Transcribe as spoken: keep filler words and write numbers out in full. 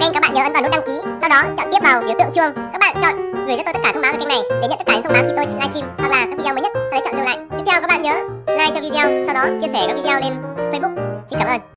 Kênh, các bạn nhớ ấn vào nút đăng ký, sau đó chọn tiếp vào biểu tượng chuông. Các bạn chọn gửi cho tôi tất cả thông báo về kênh này để nhận tất cả những thông báo khi tôi livestream hoặc là các video mới nhất. Sau đó chọn lưu lại. Tiếp theo các bạn nhớ like cho video, sau đó chia sẻ các video lên Facebook. Xin cảm ơn.